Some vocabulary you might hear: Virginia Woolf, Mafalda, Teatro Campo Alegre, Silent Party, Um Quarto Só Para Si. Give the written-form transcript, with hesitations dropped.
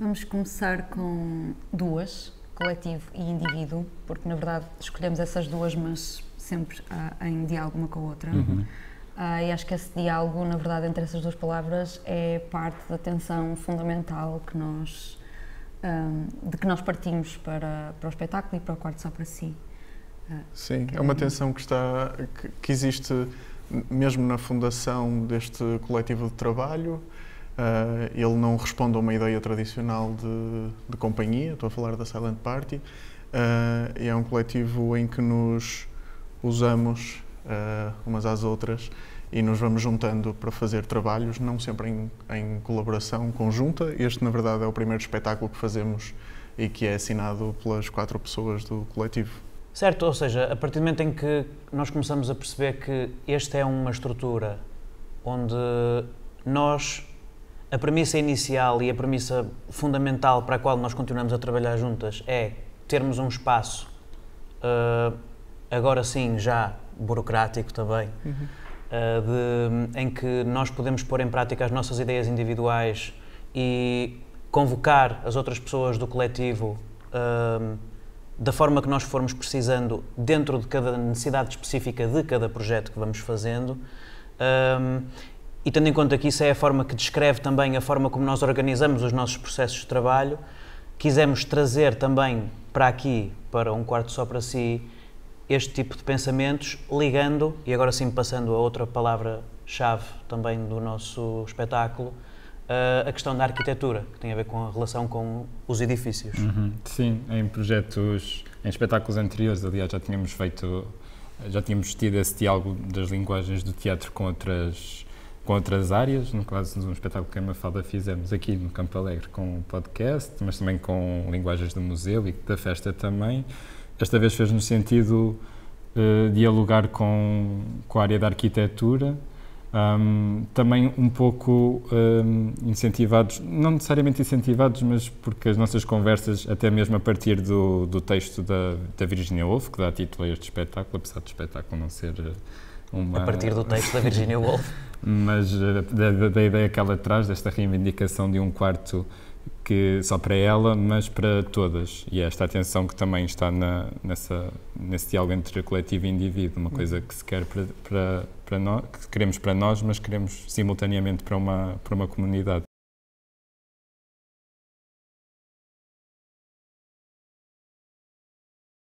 Vamos começar com duas, coletivo e indivíduo, porque na verdade escolhemos essas duas, mas sempre em diálogo uma com a outra. Uhum. E acho que esse diálogo, na verdade, entre essas duas palavras é parte da tensão fundamental que nós, de que nós partimos para o espetáculo e para o Quarto Só Para Si. Sim, é uma tensão que existe mesmo na fundação deste coletivo de trabalho. Ele não responde a uma ideia tradicional de companhia, estou a falar da Silent Party, e é um coletivo em que nos usamos umas às outras e nos vamos juntando para fazer trabalhos, não sempre em colaboração conjunta. Este, na verdade, é o primeiro espetáculo que fazemos e que é assinado pelas 4 pessoas do coletivo. Certo, ou seja, a partir do momento em que nós começamos a perceber que esta é uma estrutura onde nós... A premissa inicial e a premissa fundamental para a qual nós continuamos a trabalhar juntas é termos um espaço, agora sim já burocrático também, em que nós podemos pôr em prática as nossas ideias individuais e convocar as outras pessoas do coletivo da forma que nós formos precisando dentro de cada necessidade específica de cada projeto que vamos fazendo. E tendo em conta que isso é a forma que descreve também a forma como nós organizamos os nossos processos de trabalho, quisemos trazer também para aqui, para Um Quarto Só Para Si, este tipo de pensamentos, ligando, e agora sim passando a outra palavra-chave também do nosso espetáculo, a questão da arquitetura, que tem a ver com a relação com os edifícios. Uhum. Sim, em espetáculos anteriores, aliás, já tínhamos tido esse diálogo das linguagens do teatro com outras áreas, no caso de um espetáculo que a Mafalda fizemos aqui no Campo Alegre com o podcast, mas também com linguagens do museu e da festa também. Esta vez fez-nos sentido dialogar com a área da arquitetura, também um pouco incentivados, não necessariamente incentivados, mas porque as nossas conversas, até mesmo a partir do texto da Virginia Woolf, que dá título a este espetáculo, apesar do espetáculo não ser... A partir do texto da Virginia Woolf. Mas da ideia que ela traz, desta reivindicação de um quarto que só para ela, mas para todas. E esta atenção que também está nesse diálogo entre coletivo e indivíduo, uma coisa que se quer para nós, que queremos para nós, mas queremos simultaneamente para uma comunidade.